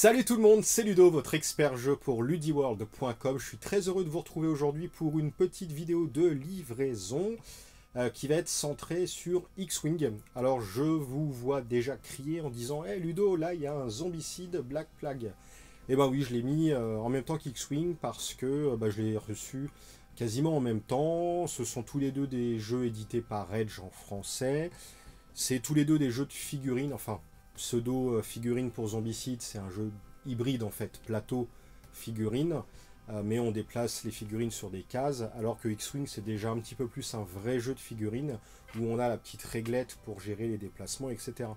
Salut tout le monde, c'est Ludo, votre expert jeu pour Ludiworld.com. Je suis très heureux de vous retrouver aujourd'hui pour une petite vidéo de livraison qui va être centrée sur X-Wing. Alors je vous vois déjà crier en disant « Hey Ludo, là il y a un Zombicide Black Plague ». Et ben oui, je l'ai mis en même temps qu'X-Wing parce que je l'ai reçu quasiment en même temps. Ce sont tous les deux des jeux édités par Edge en français. C'est tous les deux des jeux de figurines, enfin... pseudo-figurine pour Zombicide, c'est un jeu hybride en fait, plateau-figurine, mais on déplace les figurines sur des cases, alors que X-Wing c'est déjà un petit peu plus un vrai jeu de figurines, où on a la petite réglette pour gérer les déplacements, etc.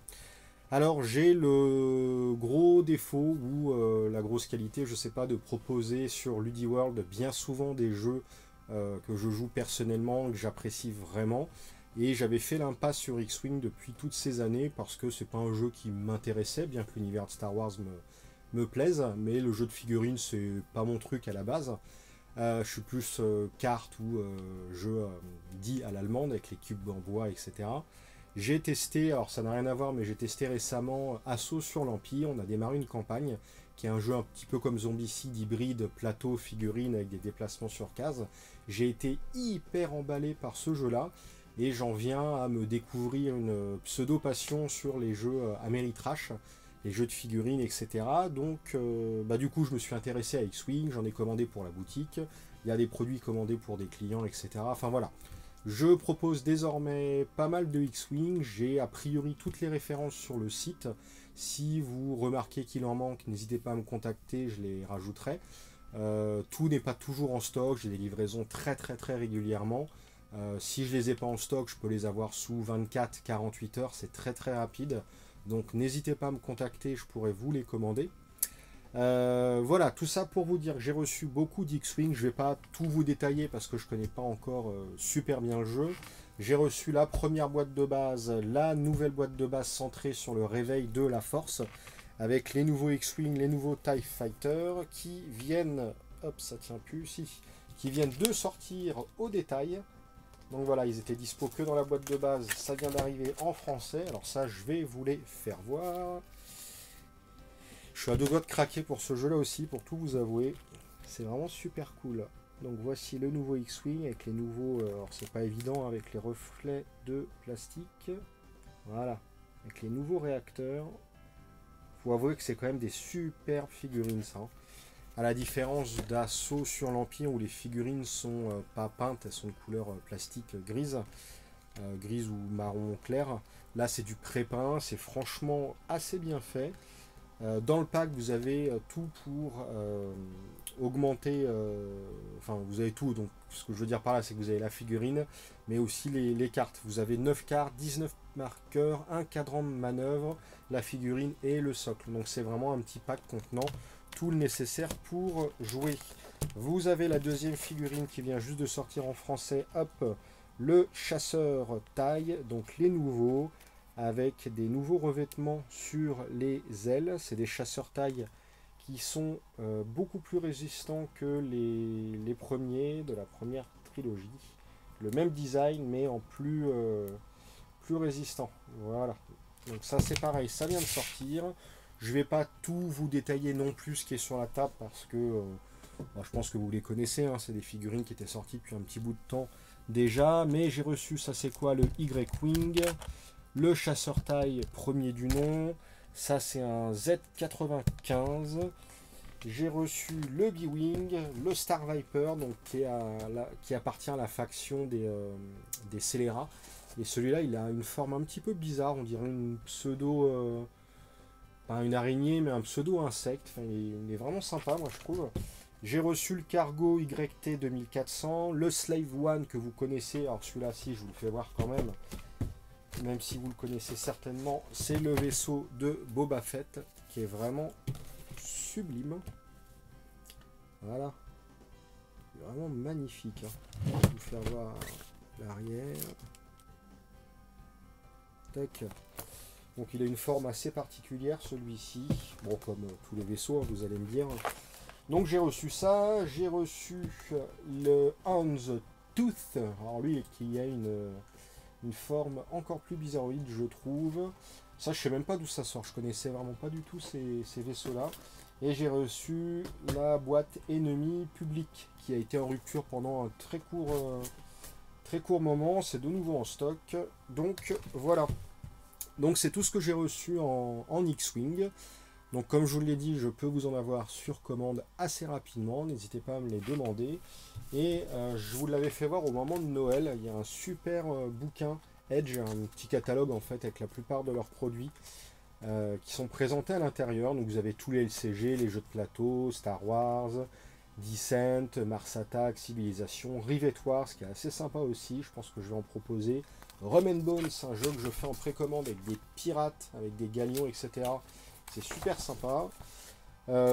Alors j'ai le gros défaut, ou la grosse qualité, je sais pas, de proposer sur Ludiworld bien souvent des jeux que je joue personnellement, que j'apprécie vraiment, et j'avais fait l'impasse sur X-Wing depuis toutes ces années parce que c'est pas un jeu qui m'intéressait, bien que l'univers de Star Wars me plaise, mais le jeu de figurines c'est pas mon truc à la base. Je suis plus carte ou jeu dit à l'allemande avec les cubes en bois, etc. J'ai testé, alors ça n'a rien à voir, mais j'ai testé récemment Assaut sur l'Empire. On a démarré une campagne qui est un jeu un petit peu comme Zombicide, hybride, plateau, figurine avec des déplacements sur case. J'ai été hyper emballé par ce jeu-là. Et j'en viens à me découvrir une pseudo-passion sur les jeux Ameritrash, les jeux de figurines, etc. Donc, du coup, je me suis intéressé à X-Wing, j'en ai commandé pour la boutique, il y a des produits commandés pour des clients, etc. Enfin, voilà. Je propose désormais pas mal de X-Wing, j'ai a priori toutes les références sur le site. Si vous remarquez qu'il en manque, n'hésitez pas à me contacter, je les rajouterai. Tout n'est pas toujours en stock, j'ai des livraisons très régulièrement. Si je les ai pas en stock, je peux les avoir sous 24-48 heures, c'est très rapide. Donc n'hésitez pas à me contacter, je pourrais vous les commander. Voilà, tout ça pour vous dire que j'ai reçu beaucoup d'X-Wing. Je vais pas tout vous détailler parce que je connais pas encore super bien le jeu. J'ai reçu la première boîte de base, la nouvelle boîte de base centrée sur le réveil de la force, avec les nouveaux X-Wing, les nouveaux TIE Fighters qui viennent... Hop, ça tient plus, si... qui viennent de sortir au détail. Donc voilà, ils étaient dispo que dans la boîte de base. Ça vient d'arriver en français. Alors ça, je vais vous les faire voir. Je suis à deux doigts de craquer pour ce jeu-là aussi, pour tout vous avouer. C'est vraiment super cool. Donc voici le nouveau X-Wing avec les nouveaux... Alors c'est pas évident avec les reflets de plastique. Voilà, avec les nouveaux réacteurs. Faut avouer que c'est quand même des superbes figurines, ça. À la différence d'Assaut sur l'Empire où les figurines sont pas peintes, elles sont de couleur plastique grise, grise ou marron clair. Là c'est du pré-peint, c'est franchement assez bien fait. Dans le pack vous avez tout pour augmenter, enfin vous avez tout, donc ce que je veux dire par là c'est que vous avez la figurine, mais aussi les cartes. Vous avez 9 cartes, 19 marqueurs, un cadran de manœuvre, la figurine et le socle. Donc c'est vraiment un petit pack contenant tout le nécessaire pour jouer. Vous avez la deuxième figurine qui vient juste de sortir en français, hop, le chasseur TIE, donc les nouveaux, avec des nouveaux revêtements sur les ailes. C'est des chasseurs TIE qui sont beaucoup plus résistants que les premiers de la première trilogie. Le même design mais en plus résistant. Voilà, donc ça c'est pareil, ça vient de sortir. Je vais pas tout vous détailler non plus ce qui est sur la table parce que je pense que vous les connaissez, hein, c'est des figurines qui étaient sorties depuis un petit bout de temps déjà. Mais j'ai reçu, ça c'est quoi, le Y-Wing, le chasseur TIE premier du nom, ça c'est un Z95. J'ai reçu le B-Wing, le Star Viper, donc qui appartient à la faction des scélérats. Et celui-là il a une forme un petit peu bizarre, on dirait une pseudo... une araignée, mais un pseudo-insecte. Enfin, il est vraiment sympa, moi, je trouve. J'ai reçu le cargo YT-2400, le Slave-One que vous connaissez. Alors, celui-là, si, je vous le fais voir quand même. Même si vous le connaissez certainement, c'est le vaisseau de Boba Fett, qui est vraiment sublime. Voilà. Vraiment magnifique. Hein. Je vais vous faire voir l'arrière. Tac. Donc il a une forme assez particulière celui-ci, bon comme tous les vaisseaux, hein, vous allez me dire. Donc j'ai reçu ça, j'ai reçu le Hounds Tooth, alors lui qui a une, Une forme encore plus bizarroïde, je trouve. Ça, je sais même pas d'où ça sort. Je connaissais vraiment pas du tout ces vaisseaux-là. Et j'ai reçu la boîte Ennemis Public, qui a été en rupture pendant un très court moment. C'est de nouveau en stock. Donc, voilà. Donc, c'est tout ce que j'ai reçu en X-Wing. Donc, comme je vous l'ai dit, je peux vous en avoir sur commande assez rapidement. N'hésitez pas à me les demander. Et je vous l'avais fait voir au moment de Noël. Il y a un super bouquin Edge, un petit catalogue en fait avec la plupart de leurs produits qui sont présentés à l'intérieur. Donc vous avez tous les LCG, les jeux de plateau, Star Wars, Descent, Mars Attack, Civilisation, Rivet Wars, qui est assez sympa aussi, je pense que je vais en proposer. Rum and Bones, c'est un jeu que je fais en précommande avec des pirates, avec des galions, etc. C'est super sympa.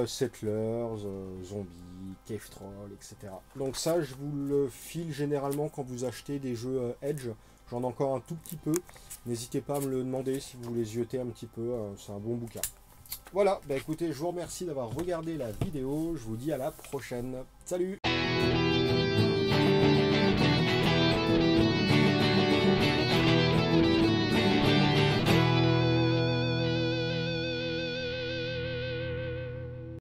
Settlers, zombies, Cave Troll, etc. Donc ça, je vous le file généralement quand vous achetez des jeux Edge. J'en ai encore un tout petit peu. N'hésitez pas à me le demander si vous voulez zioter un petit peu. C'est un bon bouquin. Voilà, bah écoutez, je vous remercie d'avoir regardé la vidéo. Je vous dis à la prochaine. Salut!